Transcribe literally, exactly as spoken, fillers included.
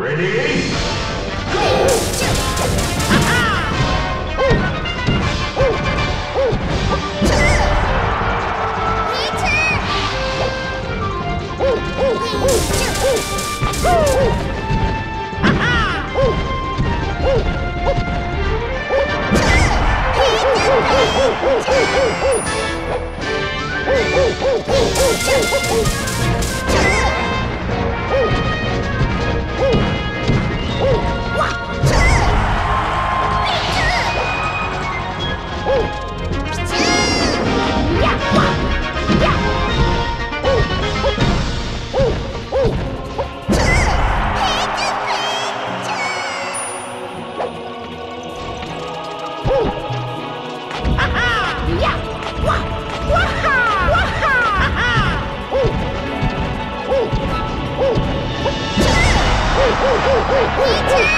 Ready? Wait, wait, wait, wait, wait, wait.